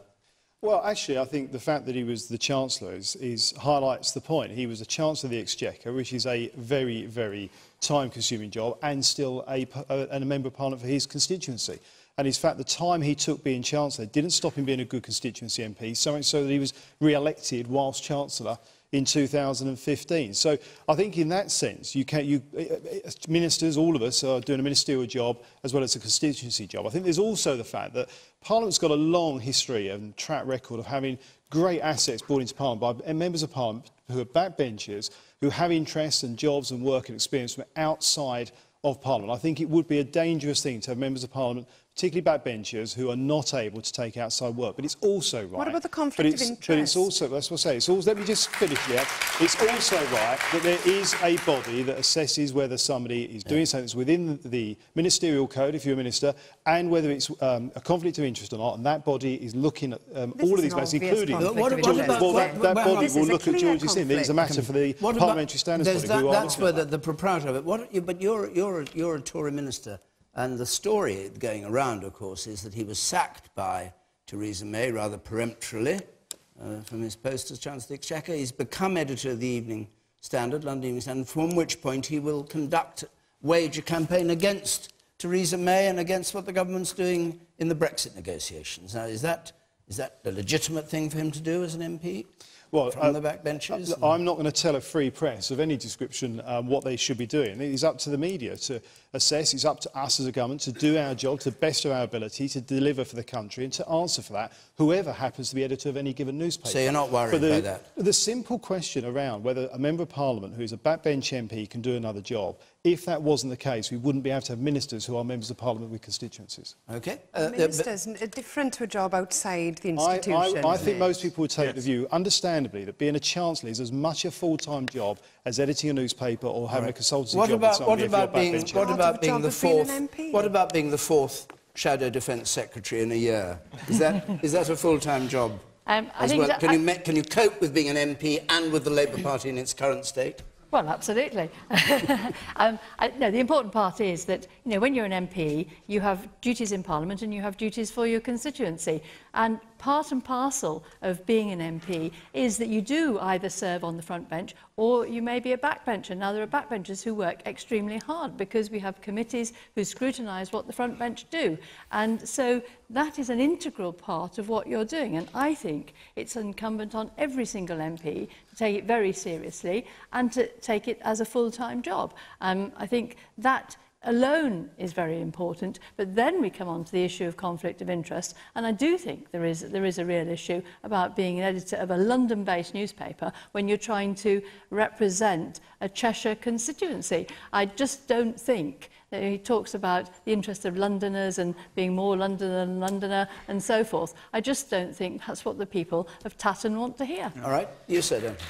Well, actually, I think the fact that he was the Chancellor is, is highlights the point. He was the Chancellor of the Exchequer, which is a very, very time-consuming job, and still a, a, and a Member of Parliament for his constituency. And in fact, the time he took being Chancellor didn't stop him being a good constituency M P, so much so that he was re-elected whilst Chancellor in two thousand fifteen. So I think in that sense, you can, you, ministers, all of us, are doing a ministerial job as well as a constituency job. I think there's also the fact that Parliament's got a long history and track record of having great assets brought into Parliament by members of Parliament who are backbenchers, who have interests and jobs and work and experience from outside of Parliament. I think it would be a dangerous thing to have members of Parliament, particularly backbenchers, who are not able to take outside work. But it's also right... What about the conflict of interest? But it's also... That's what I say. It's also, let me just finish there. It's also right that there is a body that assesses whether somebody is doing yeah. something that's within the ministerial code, if you're a minister, and whether it's um, a conflict of interest or not, and that body is looking at um, all of these matters, including... What, what about, well, that, that well, body will look at George's thing. It's a matter for the about, Parliamentary Standards Body. That, that's where the, the proprietor of it... What, but you're, you're, you're a Tory minister... And the story going around, of course, is that he was sacked by Theresa May rather peremptorily uh, from his post as Chancellor of the Exchequer. He's become editor of the Evening Standard, London Evening Standard, from which point he will conduct, wage a campaign against Theresa May and against what the government's doing in the Brexit negotiations. Now, is that, is that a legitimate thing for him to do as an M P? Well, from uh, the backbenches? Uh, I'm not going to tell a free press of any description um, what they should be doing. It's up to the media to assess. It's up to us as a government to do our job to the best of our ability, to deliver for the country and to answer for that, whoever happens to be editor of any given newspaper. So you're not worried but the, about that? The simple question around whether a Member of Parliament who is a backbench M P can do another job, if that wasn't the case, we wouldn't be able to have ministers who are members of Parliament with constituencies. OK. Uh, ministers, uh, different to a job outside the institution. I, I, I think most people would take yes. the view, understandably, that being a Chancellor is as much a full-time job as editing a newspaper or having right. a consultancy what job about, what about being, what about being the fourth? Being what about being the fourth Shadow Defence Secretary in a year? Is that, is that a full-time job? Um, I think well? can, I, you met, can you cope with being an M P and with the Labour Party in its current state? Well, absolutely. um, I, no, the important part is that, you know, when you're an M P, you have duties in Parliament and you have duties for your constituency. And part and parcel of being an M P is that you do either serve on the front bench or you may be a backbencher. Now, there are backbenchers who work extremely hard because we have committees who scrutinise what the front bench do. And so that is an integral part of what you're doing. And I think it's incumbent on every single M P to take it very seriously and to take it as a full-time job. Um, I think that alone is very important, but then we come on to the issue of conflict of interest, and I do think there is, there is a real issue about being an editor of a London-based newspaper when you're trying to represent a Cheshire constituency. I just don't think that he talks about the interests of Londoners and being more Londoner than Londoner and so forth. I just don't think that's what the people of Tatton want to hear. All right, you said it.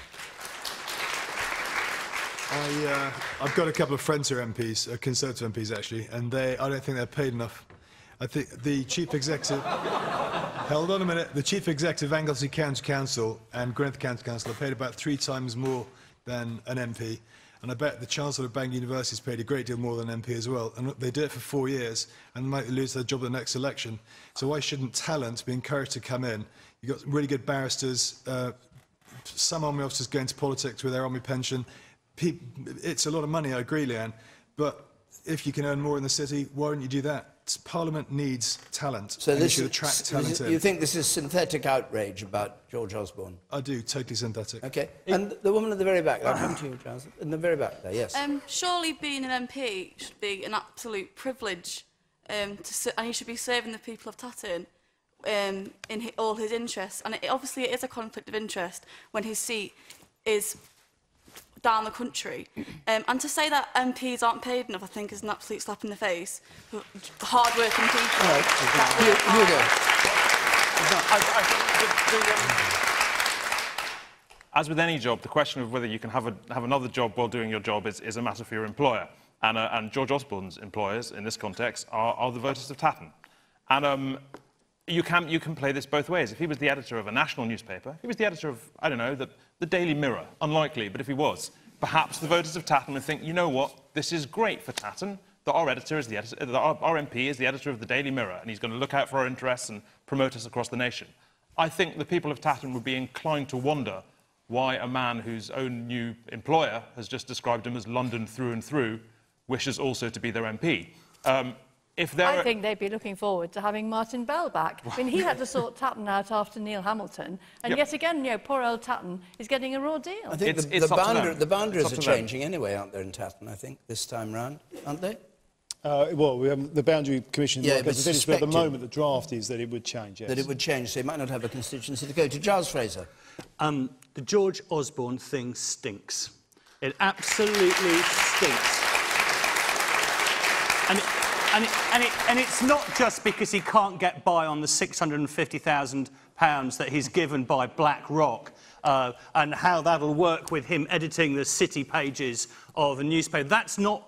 I, uh, I've got a couple of friends who are M Ps, uh, Conservative M Ps actually, and they, I don't think they're paid enough. I think the Chief Executive... Hold on a minute. The Chief Executive of Anglesey County Council and Gwynedd County Council are paid about three times more than an M P, and I bet the Chancellor of Bangor University is paid a great deal more than an M P as well, and they do it for four years and might lose their job the next election. So why shouldn't talent be encouraged to come in? You've got really good barristers, uh, some army officers going to politics with their army pension. It's a lot of money, I agree, Leanne, but if you can earn more in the city, why don't you do that? Parliament needs talent, so this should attract talent in. You think this is synthetic outrage about George Osborne? I do, totally synthetic. OK, and the woman at the very back, I'll come to you, Giles, in the very back there, yes. Um, surely being an M P should be an absolute privilege, um, to, and you should be serving the people of Tatton um, in all his interests, and it, obviously it is a conflict of interest when his seat is down the country, um, and to say that M Ps aren't paid enough, I think, is an absolute slap in the face for hard-working people. Right. Exactly. You, you go. I, I think the, the, um... As with any job, the question of whether you can have, a, have another job while doing your job is, is a matter for your employer, and, uh, and George Osborne's employers, in this context, are, are the voters of Tatton. And um, you, can, you can play this both ways. If he was the editor of a national newspaper, if he was the editor of, I don't know, the... The Daily Mirror, unlikely, but if he was, perhaps the voters of Tatton would think, you know what, this is great for Tatton, that our editor is the editor, that our, our M P is the editor of the Daily Mirror, and he's going to look out for our interests and promote us across the nation. I think the people of Tatton would be inclined to wonder why a man whose own new employer has just described him as London through and through wishes also to be their M P. Um, If there I are... think they'd be looking forward to having Martin Bell back. I mean, he had to sort Tatton out after Neil Hamilton, and yep. yet again, you know, poor old Tatton is getting a raw deal. I think it's, the, it's the, boundary, the boundaries are changing anyway, aren't they, in Tatton, I think, this time round, aren't they? Uh, well, we have the Boundary Commission... Yeah, but at the moment, the draft is that it would change, yes. That it would change, so he might not have a constituency to go to. Giles Fraser. Um, the George Osborne thing stinks. It absolutely stinks. And... It, And, it, and, it, and it's not just because he can't get by on the six hundred and fifty thousand pounds that he's given by BlackRock uh, and how that'll work with him editing the city pages of a newspaper. That's not...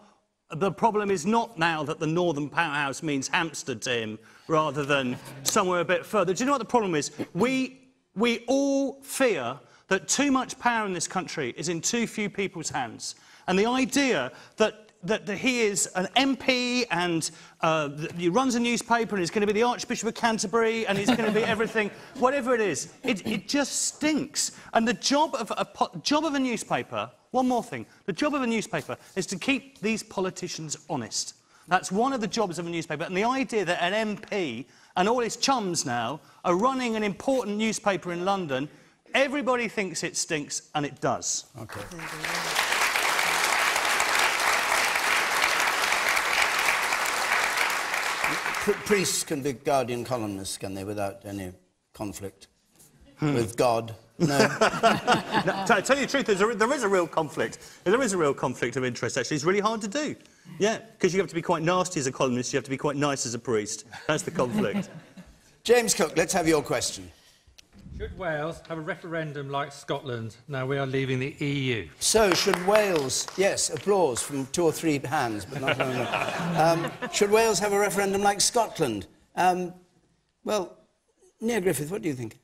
The problem is not now that the northern powerhouse means Hampstead to him rather than somewhere a bit further. Do you know what the problem is? We, we all fear that too much power in this country is in too few people's hands. And the idea that... That, that he is an M P and uh, he runs a newspaper and he's going to be the Archbishop of Canterbury and he's going to be everything, whatever it is. It, it just stinks. And the job of a job of a newspaper, one more thing, the job of a newspaper is to keep these politicians honest. That's one of the jobs of a newspaper. And the idea that an M P and all his chums now are running an important newspaper in London, everybody thinks it stinks, and it does. Okay. Priests can be Guardian columnists, can they, without any conflict hmm. with God? No. No, to tell you the truth, there's a, there is a real conflict. There is a real conflict of interest, actually. It's really hard to do. Yeah, because you have to be quite nasty as a columnist, you have to be quite nice as a priest. That's the conflict. James Cook, let's have your question. Should Wales have a referendum like Scotland? Now we are leaving the E U. So should Wales... Yes, applause from two or three hands, but not only. Um, should Wales have a referendum like Scotland? Um, well, Nia Griffith, what do you think?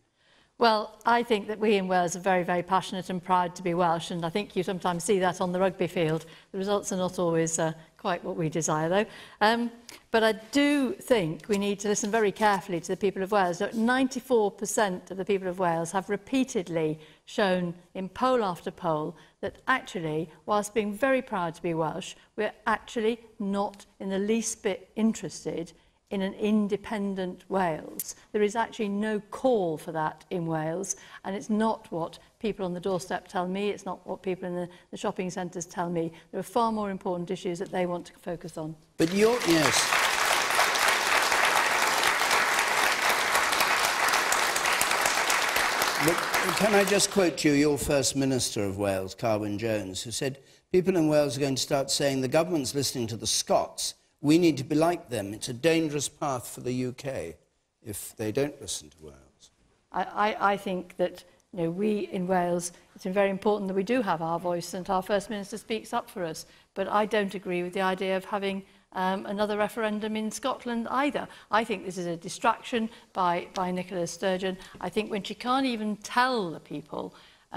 Well, I think that we in Wales are very, very passionate and proud to be Welsh, and I think you sometimes see that on the rugby field. The results are not always uh, quite what we desire, though. Um, But I do think we need to listen very carefully to the people of Wales. ninety-four percent of the people of Wales have repeatedly shown in poll after poll that actually, whilst being very proud to be Welsh, we're actually not in the least bit interested in an independent Wales. There is actually no call for that in Wales, and it's not what people on the doorstep tell me, it's not what people in the, the shopping centres tell me. There are far more important issues that they want to focus on. But you're... Yes. Look, can I just quote you, your First Minister of Wales, Carwyn Jones, who said, people in Wales are going to start saying the government's listening to the Scots, we need to be like them. It's a dangerous path for the U K if they don't listen to Wales. I, I, I think that, you know, we in Wales, it's very important that we do have our voice and our First Minister speaks up for us, but I don't agree with the idea of having Um, another referendum in Scotland either. I think this is a distraction by, by Nicola Sturgeon. I think when she can't even tell the people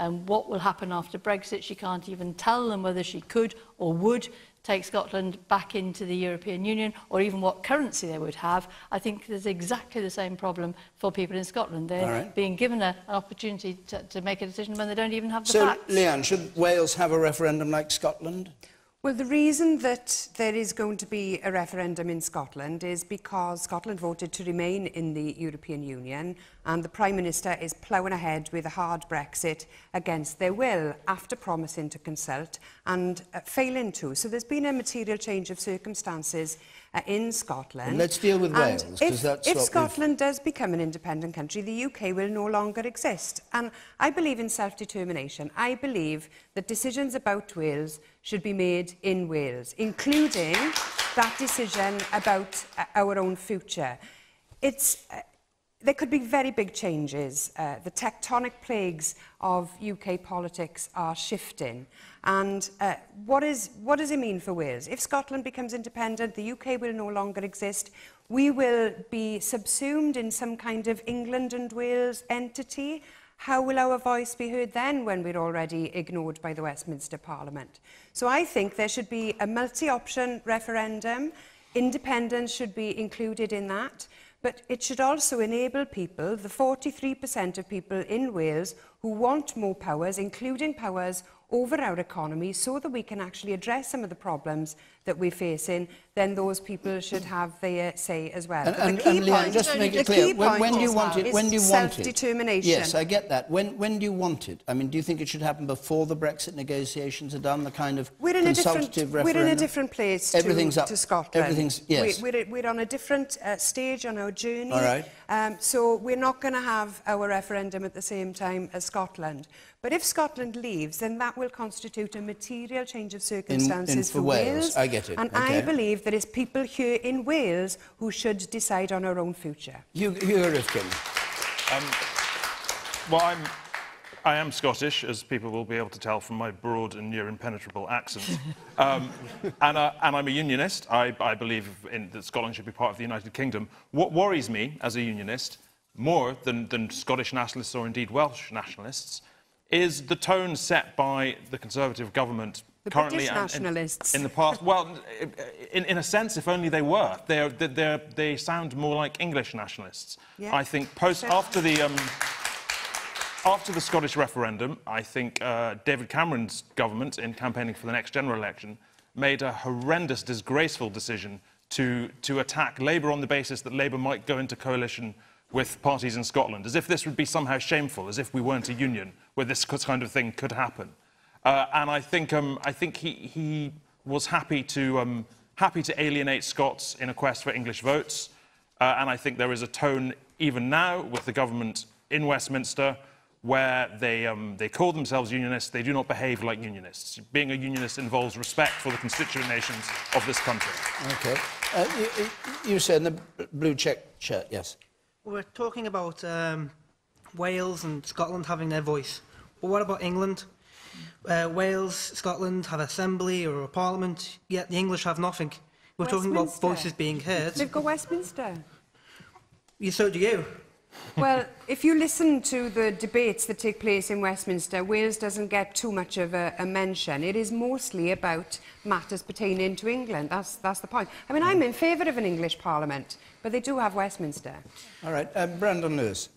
um, what will happen after Brexit, she can't even tell them whether she could or would take Scotland back into the European Union or even what currency they would have. I think there's exactly the same problem for people in Scotland. They're right. being given a, an opportunity to, to make a decision when they don't even have the so, facts. So, Leanne, should Wales have a referendum like Scotland? Well, the reason that there is going to be a referendum in Scotland is because Scotland voted to remain in the European Union, and the Prime Minister is ploughing ahead with a hard Brexit against their will after promising to consult and uh, failing to. So there's been a material change of circumstances uh, in Scotland. And let's deal with and Wales. If, that's if Scotland we've... does become an independent country, the U K will no longer exist. And I believe in self-determination. I believe that decisions about Wales should be made in Wales, including that decision about uh, our own future. It's, uh, there could be very big changes. Uh, the tectonic plagues of U K politics are shifting. And uh, what, is, what does it mean for Wales? If Scotland becomes independent, the U K will no longer exist. We will be subsumed in some kind of England and Wales entity. how will our voice be heard then when we're already ignored by the Westminster Parliament? So I think there should be a multi-option referendum. Independence should be included in that, but it should also enable people, the forty-three percent of people in Wales who want more powers, including powers over our economy, so that we can actually address some of the problems that we're facing, then those people should have their say as well. And, and, and Leanne, just to make it clear, when, when do you want it? When do you want it? Self-determination. Yes, I get that. When, when do you want it? I mean, do you think it should happen before the Brexit negotiations are done? The kind of we're in consultative referendum. We're in a different place. Everything's to, up. to Scotland. Everything's yes. We're, we're, we're on a different uh, stage on our journey. All right. Um, so we're not going to have our referendum at the same time as Scotland. But if Scotland leaves, then that will constitute a material change of circumstances in, in for, for Wales. Wales. I get it. And okay. I believe that it's people here in Wales who should decide on our own future. Hugo Rifkind. Um, well, I'm, I am Scottish, as people will be able to tell from my broad and near-impenetrable accent. um, and, uh, and I'm a unionist. I, I believe in, that Scotland should be part of the United Kingdom. What worries me, as a unionist, more than, than Scottish nationalists or indeed Welsh nationalists, is the tone set by the Conservative government the currently British nationalists. In, in the past. Well, in, in a sense, if only they were. They're, they're, they sound more like English nationalists. Yeah. I think post after the, um, after the Scottish referendum, I think uh, David Cameron's government, in campaigning for the next general election, made a horrendous, disgraceful decision to, to attack Labour on the basis that Labour might go into coalition with parties in Scotland, as if this would be somehow shameful, as if we weren't a union where this kind of thing could happen. Uh, and I think, um, I think he, he was happy to, um, happy to alienate Scots in a quest for English votes. Uh, and I think there is a tone, even now, with the government in Westminster, where they, um, they call themselves unionists, they do not behave like unionists. Being a unionist involves respect for the constituent nations of this country. OK. Uh, you, you said in the blue check shirt, yes. We're talking about um, Wales and Scotland having their voice, but what about England? Uh, Wales, Scotland have an assembly or a parliament, yet the English have nothing. We're talking about voices being heard. They've got Westminster. Yeah, so do you. Well, if you listen to the debates that take place in Westminster, Wales doesn't get too much of a, a mention. It is mostly about matters pertaining to England. That's, that's the point. I mean, I'm in favour of an English Parliament, but they do have Westminster. All right. Uh, Brandon Lewis.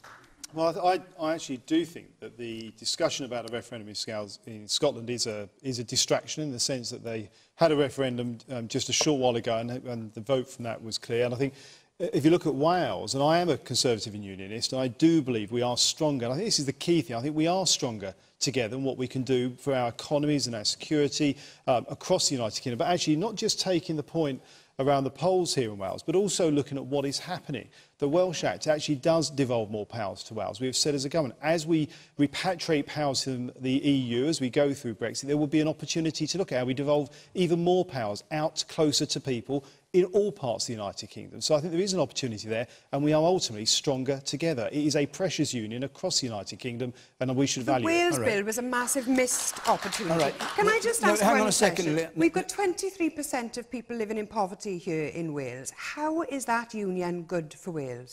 Well, I, I actually do think that the discussion about a referendum in, Scales, in Scotland is a, is a distraction, in the sense that they had a referendum um, just a short while ago, and, and the vote from that was clear. And I think, if you look at Wales, and I am a Conservative and Unionist, and I do believe we are stronger, and I think this is the key thing, I think we are stronger together and what we can do for our economies and our security um, across the United Kingdom, but actually not just taking the point around the polls here in Wales, but also looking at what is happening. The Welsh Act actually does devolve more powers to Wales. We have said as a government, as we repatriate powers from the E U, as we go through Brexit, there will be an opportunity to look at how we devolve even more powers out closer to people in all parts of the United Kingdom. So I think there is an opportunity there, and we are ultimately stronger together. It is a precious union across the United Kingdom, and we should value it. The Wales Bill was a massive missed opportunity. Right. Can I just ask one question? We've got twenty-three percent of people living in poverty here in Wales. How is that union good for Wales? Well, the,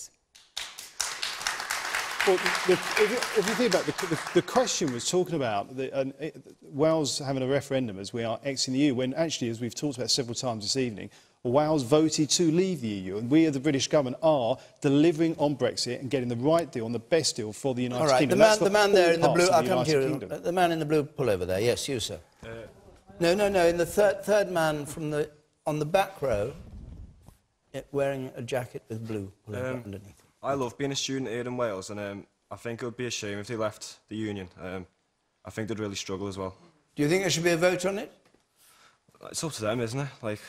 the, if, if you think about the, the, the question was talking about the, uh, Wales having a referendum as we are exiting the E U, when actually, as we've talked about several times this evening, Wales voted to leave the E U, and we as the British government are delivering on Brexit and getting the right deal and the best deal for the United all right, Kingdom. The man, the man there in the blue, I'll come to you. The man in the blue pullover there, yes, you, sir. Uh, no, no, no, in the third, third man from the, on the back row, wearing a jacket with blue pullover um, underneath. I love being a student here in Wales, and um, I think it would be a shame if they left the union. Um, I think they'd really struggle as well. Do you think there should be a vote on it? It's up to them, isn't it? Like.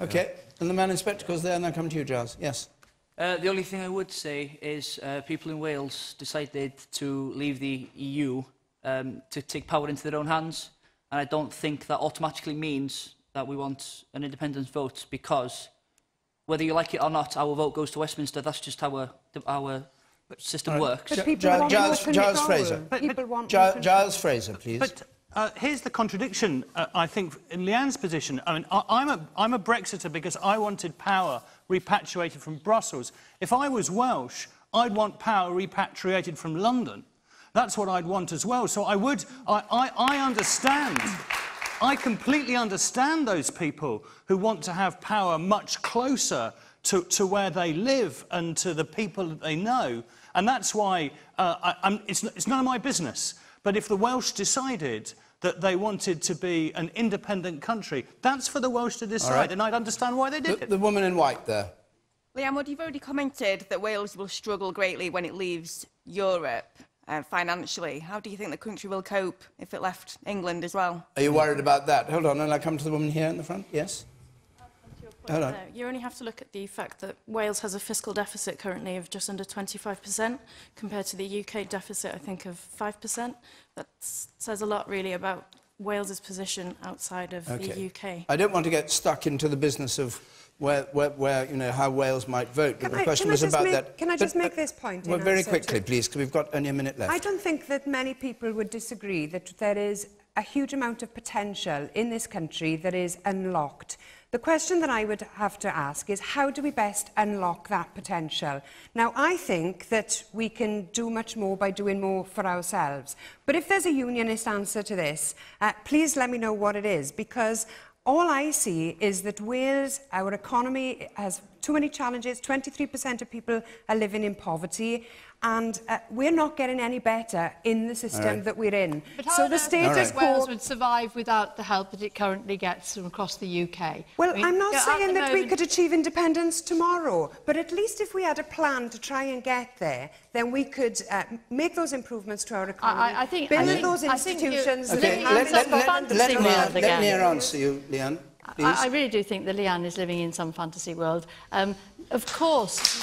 Okay, and the man in spectacles there, and I'll come to you, Giles. Yes. Uh, the only thing I would say is uh, people in Wales decided to leave the E U um, to take power into their own hands, and I don't think that automatically means that we want an independence vote, because whether you like it or not, our vote goes to Westminster. That's just how our, our system right. works. But people want Giles, Giles Fraser. But, people want Giles, Giles Fraser, please. But, Uh, here's the contradiction, uh, I think, in Leanne's position. I mean, I, I'm, a, I'm a Brexiter because I wanted power repatriated from Brussels. If I was Welsh, I'd want power repatriated from London. That's what I'd want as well. So I would, I, I, I understand, I completely understand those people who want to have power much closer to, to where they live and to the people that they know. And that's why uh, I, I'm, it's, it's none of my business. But if the Welsh decided that they wanted to be an independent country, that's for the Welsh to decide, right. And I'd understand why they did the, it. The woman in white there. Leanne Wood, you've already commented that Wales will struggle greatly when it leaves Europe uh, financially. How do you think the country will cope if it left England as well? Are you worried about that? Hold on, and I'll come to the woman here in the front. Yes? Hold on. No, you only have to look at the fact that Wales has a fiscal deficit currently of just under twenty-five percent compared to the U K deficit, I think, of five percent. That says a lot, really, about Wales's position outside of okay. the U K. I don't want to get stuck into the business of where, where, where you know, how Wales might vote, but can the question I, was about make, that. Can I just but, make this point? Well, very quickly, please, because we've got only a minute left. I don't think that many people would disagree that there is a huge amount of potential in this country that is unlocked. The question that I would have to ask is, how do we best unlock that potential? Now, I think that we can do much more by doing more for ourselves. But if there's a unionist answer to this, uh, please let me know what it is, because all I see is that Wales, our economy, has too many challenges. twenty-three percent of people are living in poverty, and uh, we're not getting any better in the system right. that we're in. But how so the status quo Wales would survive without the help that it currently gets from across the U K? Well, I mean, I'm not saying that moment... we could achieve independence tomorrow, but at least if we had a plan to try and get there, then we could uh, make those improvements to our economy, I, I think, build I think, those institutions... I think okay, let, let, let, let, let, let Nia answer you, Leanne, please. I, I really do think that Leanne is living in some fantasy world. Um, of course...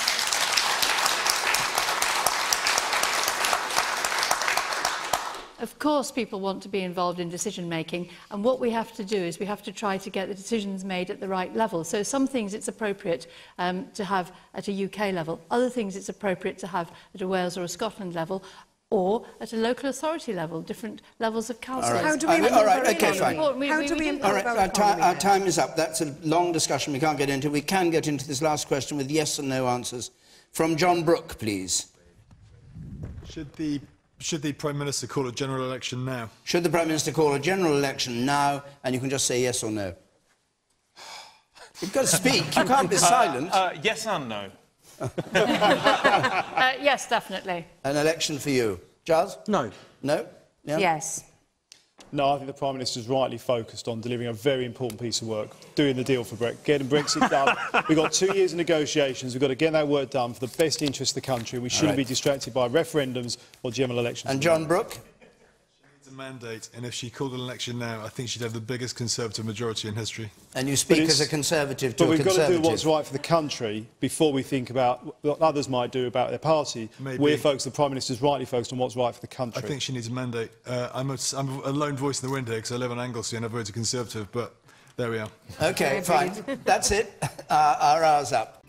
Of course people want to be involved in decision-making, and what we have to do is we have to try to get the decisions made at the right level. So some things it's appropriate um, to have at a U K level, other things it's appropriate to have at a Wales or a Scotland level, or at a local authority level, different levels of council. Right. How do we uh, all right, okay, fine. We, How we, do we, we all right, our, time, our time is up. That's a long discussion we can't get into. We can get into this last question with yes and no answers. From John Brook, please. Should the... Should the Prime Minister call a general election now? Should the Prime Minister call a general election now, and you can just say yes or no? You've got to speak, you can't be silent. Uh, uh, yes and no. uh, yes, definitely. An election for you. Giles? No. No? Yeah. Yes. No, I think the Prime Minister's rightly focused on delivering a very important piece of work, doing the deal for Brexit, getting Brexit done. We've got two years of negotiations, we've got to get that work done for the best interest of the country. We shouldn't right. be distracted by referendums or general elections. And John Brook? She needs a mandate, and if she called an election now, I think she'd have the biggest Conservative majority in history. And you speak as a Conservative to a Conservative. But we've got to do what's right for the country before we think about what others might do about their party. Maybe. We're focused, the Prime Minister's rightly focused on what's right for the country. I think she needs a mandate. Uh, I'm, a, I'm a lone voice in the wind here because I live in Anglesey and I voted Conservative, but there we are. OK, fine. That's it. Uh, our hour's up.